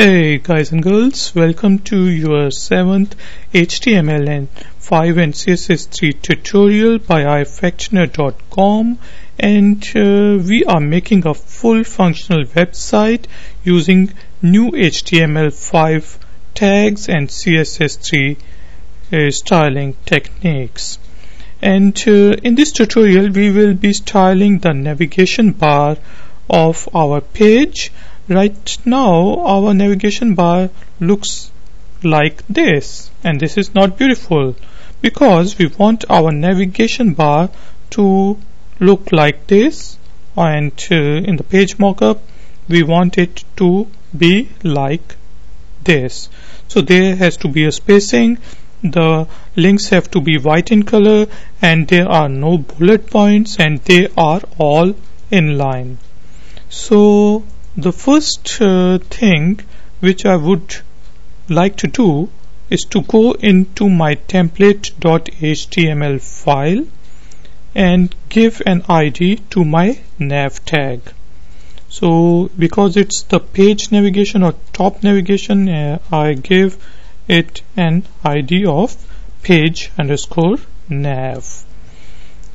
Hey guys and girls, welcome to your 7th HTML5 and CSS3 tutorial by ifactner.com, and we are making a full functional website using new HTML5 tags and CSS3 styling techniques. And in this tutorial we will be styling the navigation bar of our page. Right now our navigation bar looks like this, and this is not beautiful because we want our navigation bar to look like this, and in the page mockup we want it to be like this. So there has to be a spacing, the links have to be white in color, and there are no bullet points, and they are all inline. So the first thing which I would like to do is to go into my template.html file and give an ID to my nav tag. So because it's the page navigation or top navigation, I give it an ID of page_nav,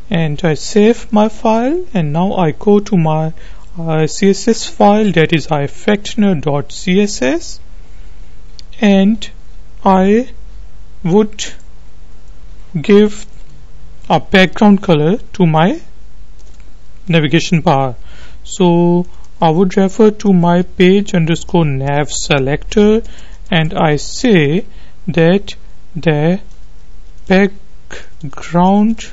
and I save my file. And now I go to my CSS file, that is ifactner.css, and I would give a background color to my navigation bar. So I would refer to my page_nav selector, and I say that the background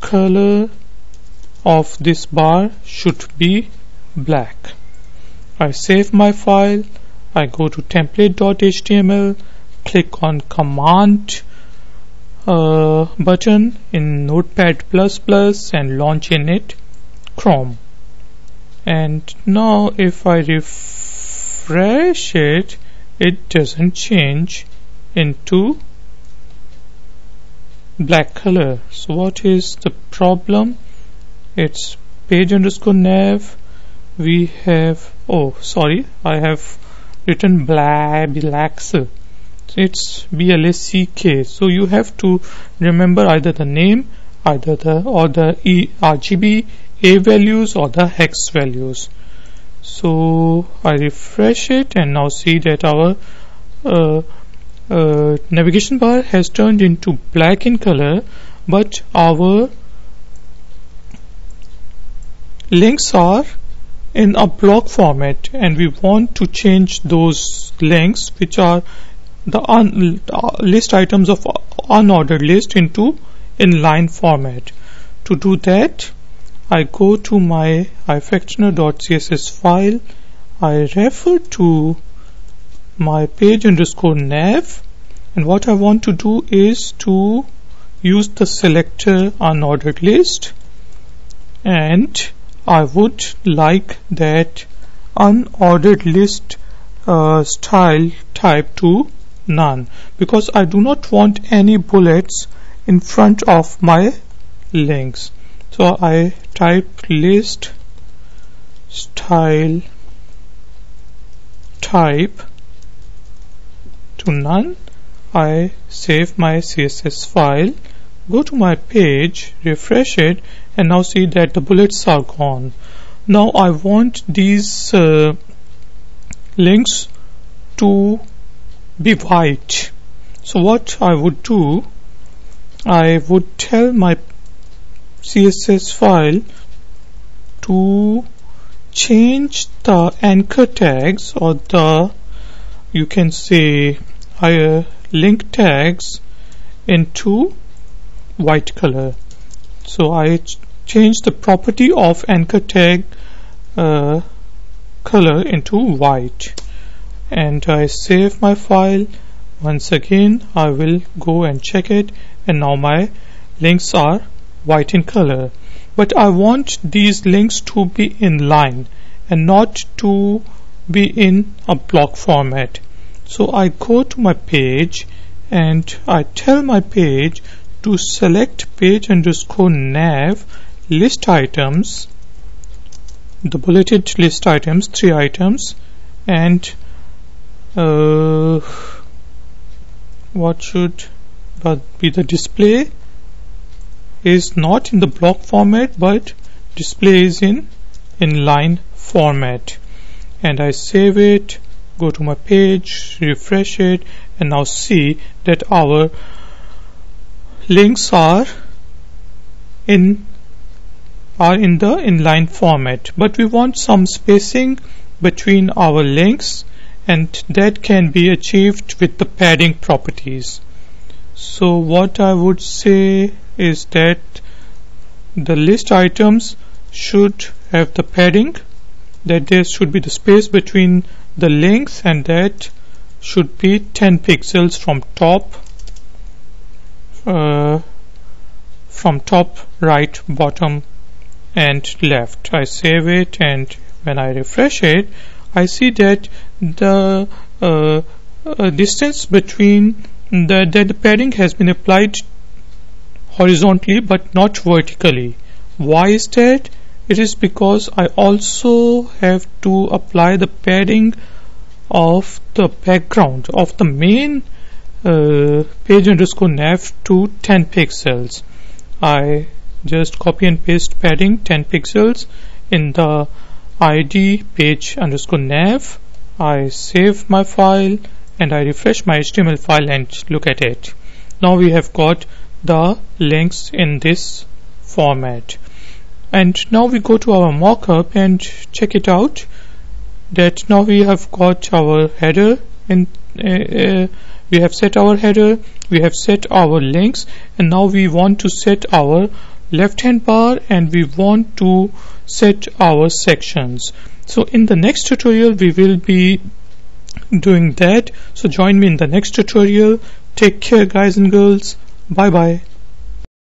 color of this bar should be black. I save my file, I go to template.html, click on command button in Notepad++ and launch in it Chrome. And now if I refresh it, it doesn't change into black color. So what is the problem? It's page_nav. We have, oh sorry, I have written black. It's black. So you have to remember either the name, either the or the RGB A values or the hex values. So I refresh it, and now see that our navigation bar has turned into black in color, but our links are in a block format, and we want to change those links, which are the list items of unordered list, into inline format. To do that, I go to my ifactner.css file, I refer to my page_nav, and what I want to do is to use the selector unordered list, and I would like that unordered list style type to none, because I do not want any bullets in front of my links. So I type list style type to none. I save my CSS file, go to my page, refresh it, and now see that the bullets are gone. Now I want these links to be white. So what I would do, I would tell my CSS file to change the anchor tags, or the, you can say, link tags into white color. So I change the property of anchor tag color into white, and I save my file. Once again I will go and check it, and now my links are white in color, but I want these links to be inline and not to be in a block format. So I go to my page and I tell my page to select page_nav list items the bulleted list items, 3 items, and what should be the display is not in the block format, but display is in inline format. And I save it, go to my page, refresh it, and now see that our links are in the inline format, but we want some spacing between our links, and that can be achieved with the padding properties. So what I would say is that the list items should have the padding, that there should be the space between the links, and that should be 10 pixels from top, right, bottom and left. I save it, and when I refresh it, I see that the distance between the padding has been applied horizontally but not vertically. Why is that? It is because I also have to apply the padding of the background of the main page_nav to 10 pixels. I just copy and paste padding 10 pixels in the id page_nav. I save my file and I refresh my HTML file and look at it. Now we have got the links in this format. And now we go to our mockup and check it out, that now we have got our header, and we have set our header, we have set our links, and now we want to set our left hand bar, and we want to set our sections. So in the next tutorial we will be doing that. So join me in the next tutorial. Take care, guys and girls. Bye bye.